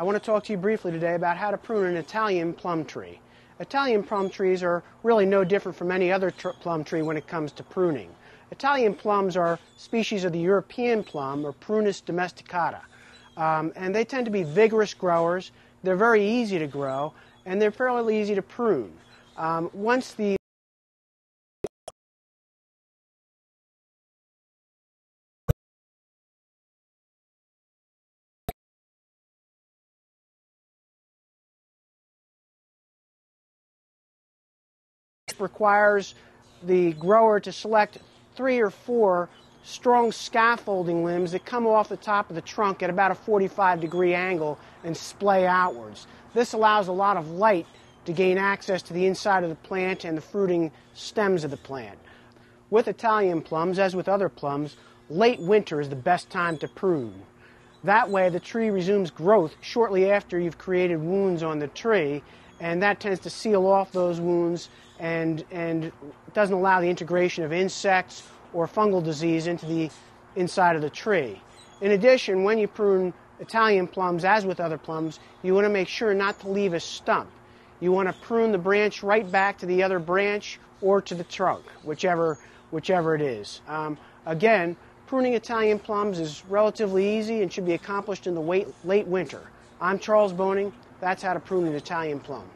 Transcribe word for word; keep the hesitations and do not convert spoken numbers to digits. I want to talk to you briefly today about how to prune an Italian plum tree. Italian plum trees are really no different from any other tr plum tree when it comes to pruning. Italian plums are species of the European plum, or Prunus domesticata, um, and they tend to be vigorous growers. They're very easy to grow, and they're fairly easy to prune. Um, once the requires the grower to select three or four strong scaffolding limbs that come off the top of the trunk at about a forty-five degree angle and splay outwards. This allows a lot of light to gain access to the inside of the plant and the fruiting stems of the plant. With Italian plums, as with other plums, late winter is the best time to prune. That way the tree resumes growth shortly after you've created wounds on the tree, and that tends to seal off those wounds and, and doesn't allow the integration of insects or fungal disease into the inside of the tree. In addition, when you prune Italian plums, as with other plums, you want to make sure not to leave a stump. You want to prune the branch right back to the other branch or to the trunk, whichever, whichever it is. Um, again, pruning Italian plums is relatively easy and should be accomplished in the late winter. I'm Charles Boning. That's how to prune an Italian plum.